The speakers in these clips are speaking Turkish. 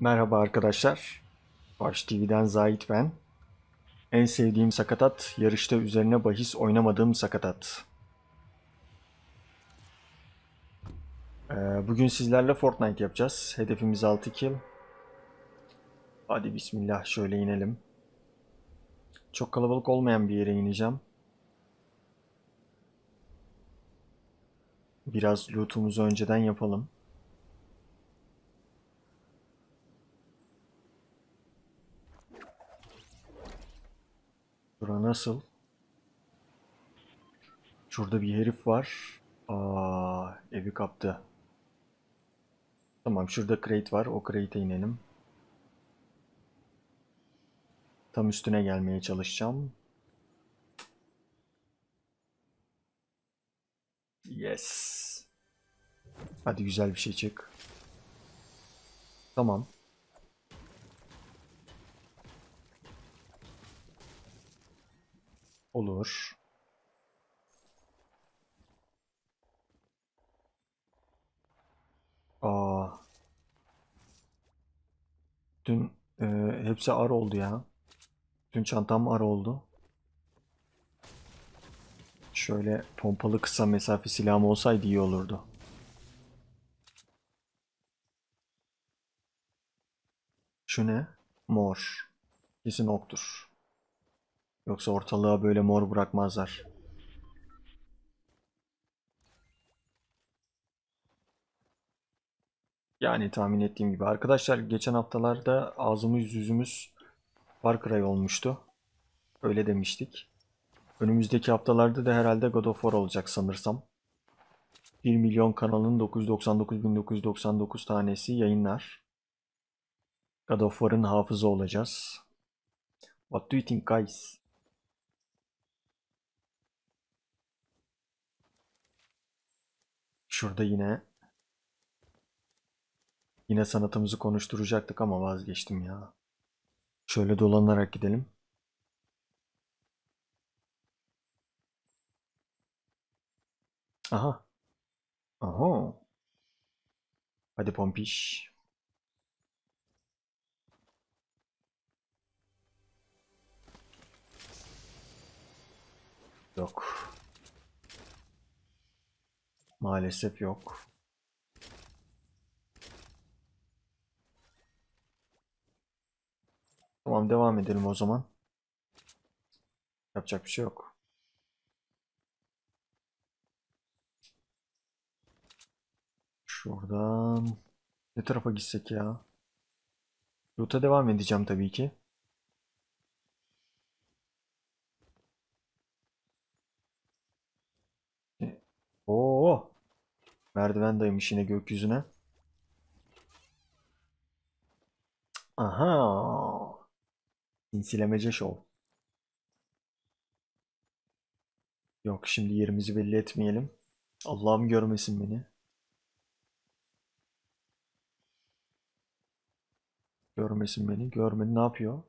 Merhaba arkadaşlar, Baş TV'den Zahid ben. En sevdiğim sakatat, yarışta üzerine bahis oynamadığım sakatat. Bugün sizlerle Fortnite yapacağız. Hedefimiz 6 kill. Hadi bismillah şöyle inelim. Çok kalabalık olmayan bir yere ineceğim. Biraz lootumuzu önceden yapalım. Bura nasıl? Şurada bir herif var. Evi kaptı. Tamam, şurada crate var. O crate'e inelim. Tam üstüne gelmeye çalışacağım. Yes. Hadi güzel bir şey çık. Tamam. Olur. Dün hepsi ar oldu ya. Dün çantam ar oldu. Şöyle pompalı kısa mesafe silahım olsaydı iyi olurdu. Şu ne? Mor. Kesin oktur. Yoksa ortalığa böyle mor bırakmazlar. Yani tahmin ettiğim gibi. Arkadaşlar geçen haftalarda ağzımız yüzümüz Far Cry olmuştu. Öyle demiştik. Önümüzdeki haftalarda da herhalde God of War olacak sanırsam. 1 milyon kanalın 999.999 tanesi yayınlar. God of War'ın hafızı olacağız. What do you think guys? Şurada yine sanatımızı konuşturacaktık ama vazgeçtim ya. Şöyle dolanarak gidelim. Aha. Aha. Hadi pompiş. Yok. Maalesef yok. Tamam, devam edelim o zaman. Yapacak bir şey yok. Şuradan ne tarafa gitsek ya? Loot'a devam edeceğim tabii ki. Oo. Merdiven daymış yine gökyüzüne. Aha. Sinsilemece show. Yok, şimdi yerimizi belli etmeyelim. Allah'ım görmesin beni. Görmesin beni. Görmedi, ne yapıyor?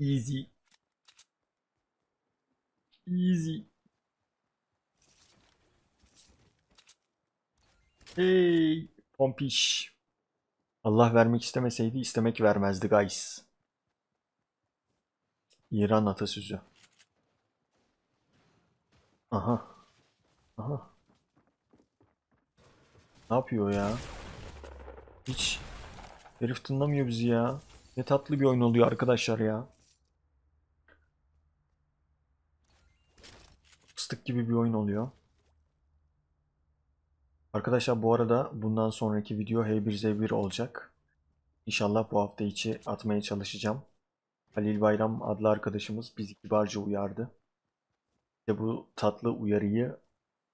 Easy. Easy. Hey, pompiş. Allah vermek istemeseydi istemek vermezdi guys. İran atasözü. Aha. Aha. Ne yapıyor ya? Hiç herif tınlamıyor bizi ya. Ne tatlı bir oyun oluyor arkadaşlar ya. Fıstık gibi bir oyun oluyor. Arkadaşlar bu arada bundan sonraki video H1Z1 olacak. İnşallah bu hafta içi atmaya çalışacağım. Halil Bayram adlı arkadaşımız bizi kibarca uyardı. İşte bu tatlı uyarıyı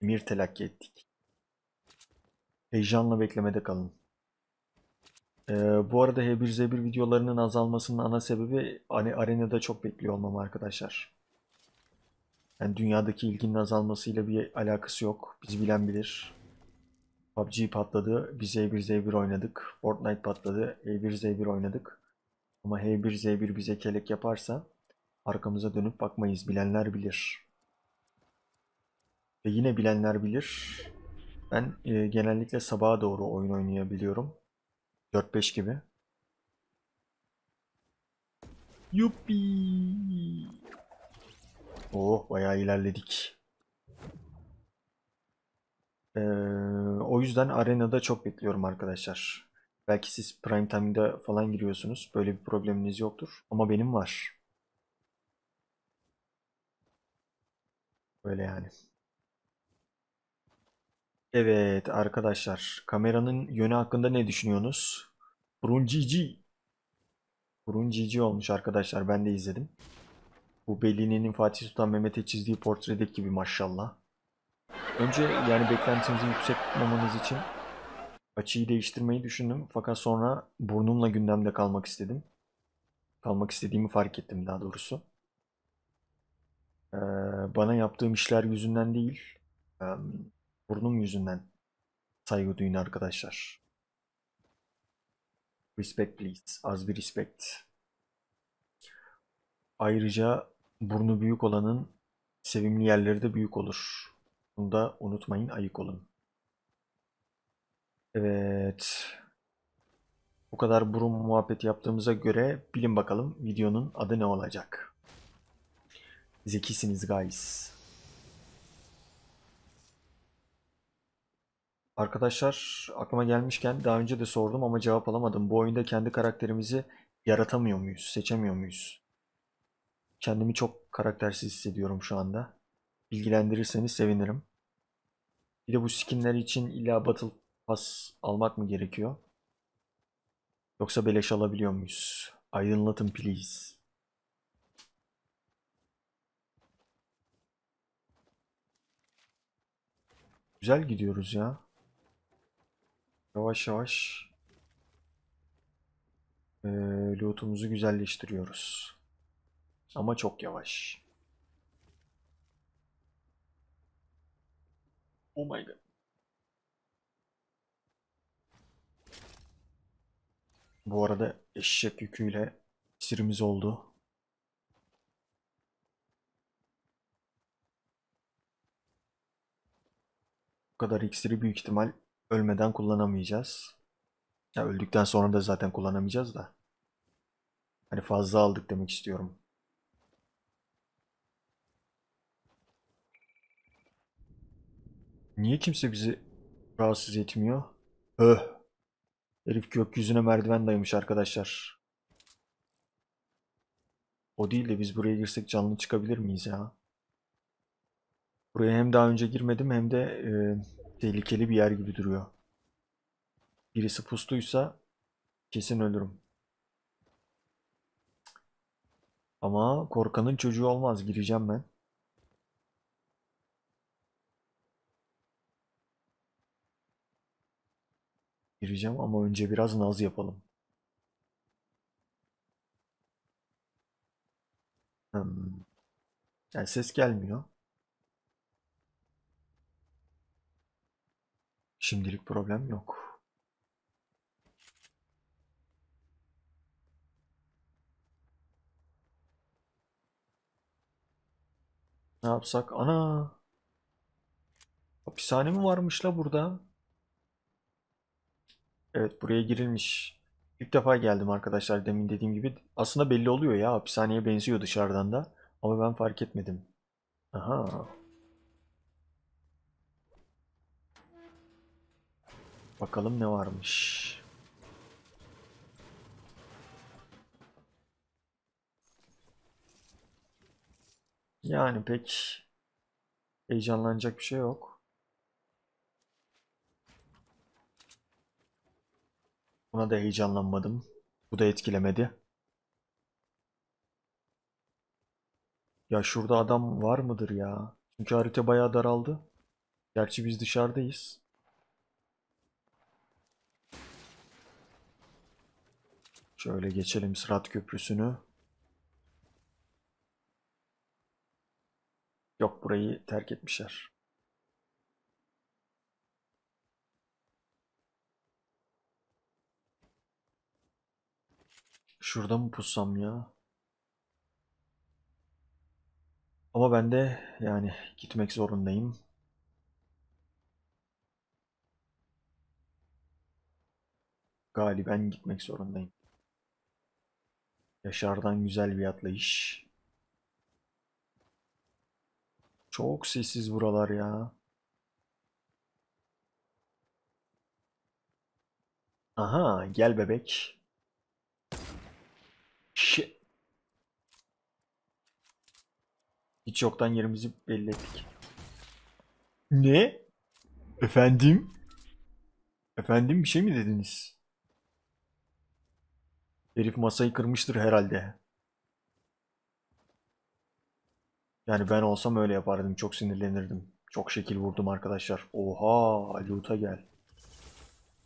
emir telakki ettik. Heyecanla beklemede kalın. Bu arada H1Z1 videolarının azalmasının ana sebebi arenada çok bekliyor olmam arkadaşlar. Yani dünyadaki ilginin azalmasıyla bir alakası yok. Bizi bilen bilir. PUBG patladı. Biz H1Z1 oynadık. Fortnite patladı. H1Z1 oynadık. Ama H1Z1 bize kelek yaparsa arkamıza dönüp bakmayız. Bilenler bilir. Ve yine bilenler bilir. Ben genellikle sabaha doğru oyun oynayabiliyorum. 4-5 gibi. Yuppie. Oh, bayağı ilerledik. O yüzden arenada çok bekliyorum arkadaşlar. Belki siz prime time'da falan giriyorsunuz. Böyle bir probleminiz yoktur. Ama benim var. Böyle yani. Evet arkadaşlar. Kameranın yönü hakkında ne düşünüyorsunuz? Burun cici. Burun cici olmuş arkadaşlar. Ben de izledim. Bu Bellini'nin Fatih Sultan Mehmet'e çizdiği portredeki gibi maşallah. Önce yani beklentinizi yüksek tutmamanız için açıyı değiştirmeyi düşündüm. Fakat sonra burnumla gündemde kalmak istedim. Kalmak istediğimi fark ettim daha doğrusu. Bana yaptığım işler yüzünden değil, burnum yüzünden saygı duyun arkadaşlar. Respect please. Az bir respect. Ayrıca burnu büyük olanın sevimli yerleri de büyük olur. Bunu da unutmayın, ayık olun. Evet. Bu kadar burun muhabbeti yaptığımıza göre bilin bakalım videonun adı ne olacak? Zekisiniz guys. Arkadaşlar aklıma gelmişken daha önce de sordum ama cevap alamadım. Bu oyunda kendi karakterimizi yaratamıyor muyuz? Seçemiyor muyuz? Kendimi çok karaktersiz hissediyorum şu anda. Bilgilendirirseniz sevinirim. Bir de bu skinler için illa Battle Pass almak mı gerekiyor? Yoksa beleş alabiliyor muyuz? Aydınlatın please. Güzel gidiyoruz ya. Yavaş yavaş lootumuzu güzelleştiriyoruz. Ama çok yavaş. Oh my god. Bu arada eşek yüküyle sirimiz oldu. Bu kadar iksiri büyük ihtimal ölmeden kullanamayacağız. Ya öldükten sonra da zaten kullanamayacağız da. Hani fazla aldık demek istiyorum. Niye kimse bizi rahatsız etmiyor? Öh. Herif gökyüzüne merdiven dayamış arkadaşlar. O değil de biz buraya girsek canlı çıkabilir miyiz ya? Buraya hem daha önce girmedim hem de tehlikeli bir yer gibi duruyor. Birisi pustuysa kesin ölürüm. Ama korkanın çocuğu olmaz, gireceğim ben. Gireceğim ama önce biraz naz yapalım. Yani ses gelmiyor. Şimdilik problem yok. Ne yapsak? Ana! Hapishane mi varmış la burada? Evet, buraya girilmiş. İlk defa geldim arkadaşlar, demin dediğim gibi. Aslında belli oluyor ya, hapishaneye benziyor dışarıdan da. Ama ben fark etmedim. Aha. Bakalım ne varmış. Yani pek heyecanlanacak bir şey yok. Buna da heyecanlanmadım. Bu da etkilemedi. Ya şurada adam var mıdır ya? Çünkü harita bayağı daraldı. Gerçi biz dışarıdayız. Şöyle geçelim Sırat Köprüsü'nü. Yok, burayı terk etmişler. Şurada mı pussam ya? Ama ben de yani gitmek zorundayım. galiben gitmek zorundayım. Yaşar'dan güzel bir atlayış. Çok sessiz buralar ya. Aha, gel bebek. Şi. Hiç yoktan yerimizi belli ettik. Ne? Efendim? Efendim bir şey mi dediniz? Herif masayı kırmıştır herhalde. Yani ben olsam öyle yapardım. Çok sinirlenirdim. Çok şekil vurdum arkadaşlar. Oha, loot'a gel.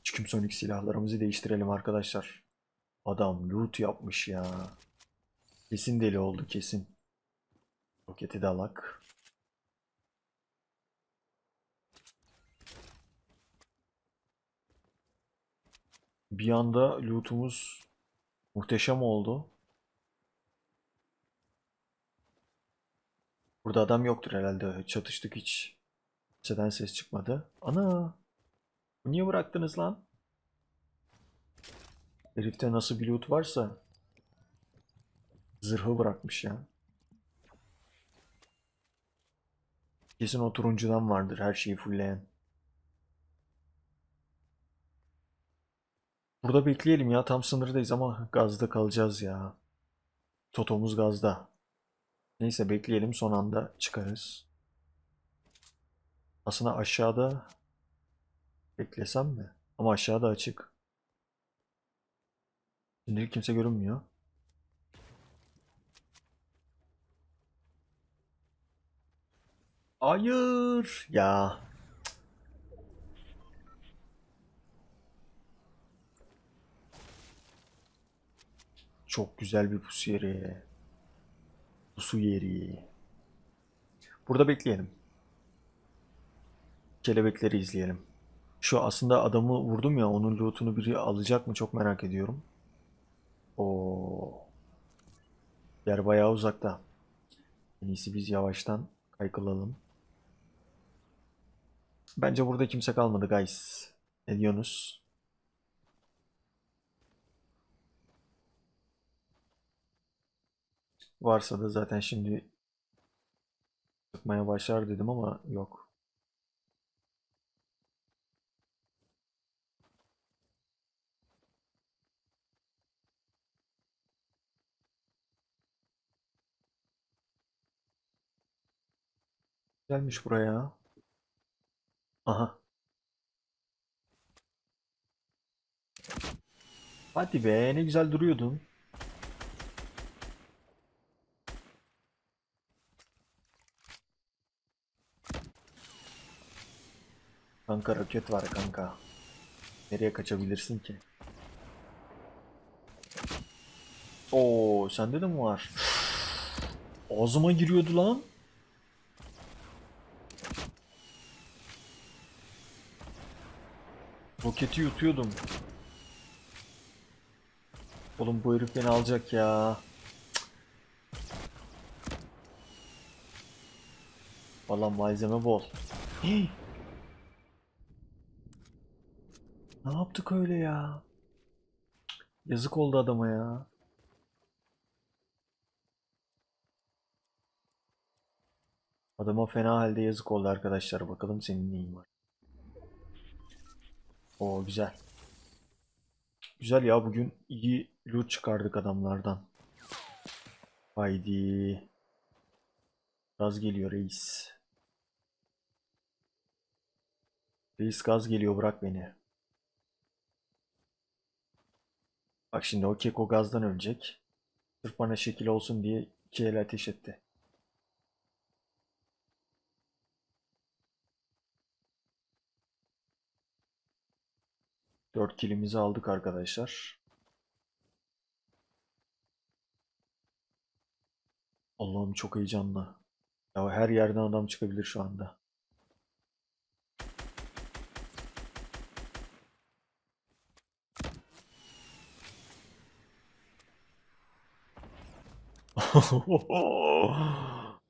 Çikimsonik silahlarımızı değiştirelim arkadaşlar. Adam loot yapmış ya. Kesin deli oldu kesin. Roketi de alak. Bir anda lootumuz muhteşem oldu. Burada adam yoktur herhalde. Çatıştık hiç. Kimseden ses çıkmadı. Ana! Niye bıraktınız lan? Herifte nasıl bir loot varsa zırhı bırakmış ya. Kesin o turuncudan vardır her şeyi fullleyen. Burada bekleyelim ya. Tam sınırdayız ama gazda kalacağız ya. Totomuz gazda. Neyse bekleyelim, son anda çıkarız. Aslında aşağıda beklesem mi? Ama aşağıda açık. Şimdi kimse görünmüyor. Hayır ya. Çok güzel bir pusu yeri. Pusu yeri. Burada bekleyelim. Kelebekleri izleyelim. Şu aslında adamı vurdum ya, onun lootunu biri alacak mı çok merak ediyorum. Oo. Yer bayağı uzakta. En iyisi biz yavaştan kaykılalım. Bence burada kimse kalmadı guys. Ne diyorsunuz? Varsa da zaten şimdi çıkmaya başlar dedim ama yok. Gelmiş buraya. Aha. Hadi be, ne güzel duruyordun. Kanka roket var kanka. Nereye kaçabilirsin ki? Oo, sende de mi var? Ağzıma giriyordu lan. Roketi yutuyordum. Oğlum bu herif beni alacak ya. Vallahi malzeme bol. Hii. Ne yaptık öyle ya? Yazık oldu adama ya. Adama fena halde yazık oldu arkadaşlar. Bakalım senin neyin var. Oo güzel. Güzel ya, bugün iyi loot çıkardık adamlardan. Haydi. Gaz geliyor reis. Reis gaz geliyor, bırak beni. Bak şimdi o keko gazdan ölecek. Sırf bana şekil olsun diye iki el ateş etti. Dört kilimizi aldık arkadaşlar. Allah'ım çok heyecanlı. Ya her yerden adam çıkabilir şu anda.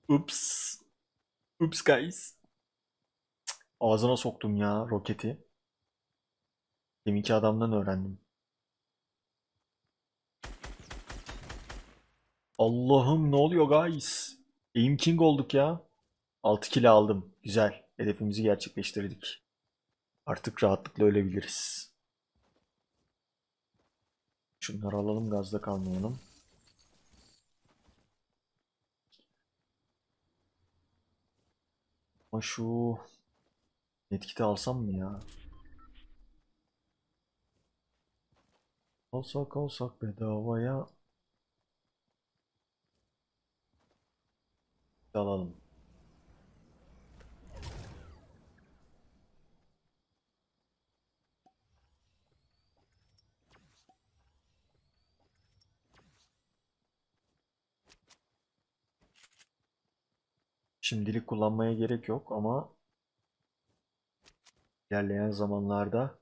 Ups. Ups guys. Ağzına soktum ya roketi. Deminki adamdan öğrendim. Allah'ım ne oluyor guys? Aim King olduk ya. 6 kill aldım. Güzel. Hedefimizi gerçekleştirdik. Artık rahatlıkla ölebiliriz. Şunları alalım, gazda kalmayalım. Ama şu etkiti alsam mı ya? Alsak bedavaya alalım. Şimdilik kullanmaya gerek yok ama ilerleyen zamanlarda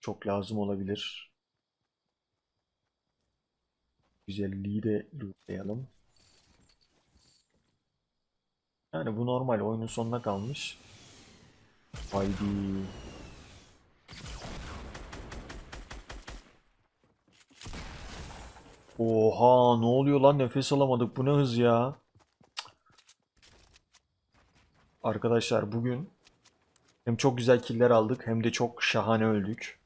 çok lazım olabilir. Güzelliği de lootlayalım. Yani bu normal, oyunun sonuna kalmış. Haydi. Oha, ne oluyor lan, nefes alamadık, bu ne hız ya. Arkadaşlar bugün hem çok güzel killer aldık hem de çok şahane öldük.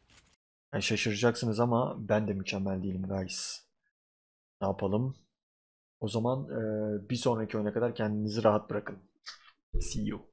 Yani şaşıracaksınız ama ben de mükemmel değilim guys. Ne yapalım? O zaman bir sonraki oyuna kadar kendinizi rahat bırakın. See you.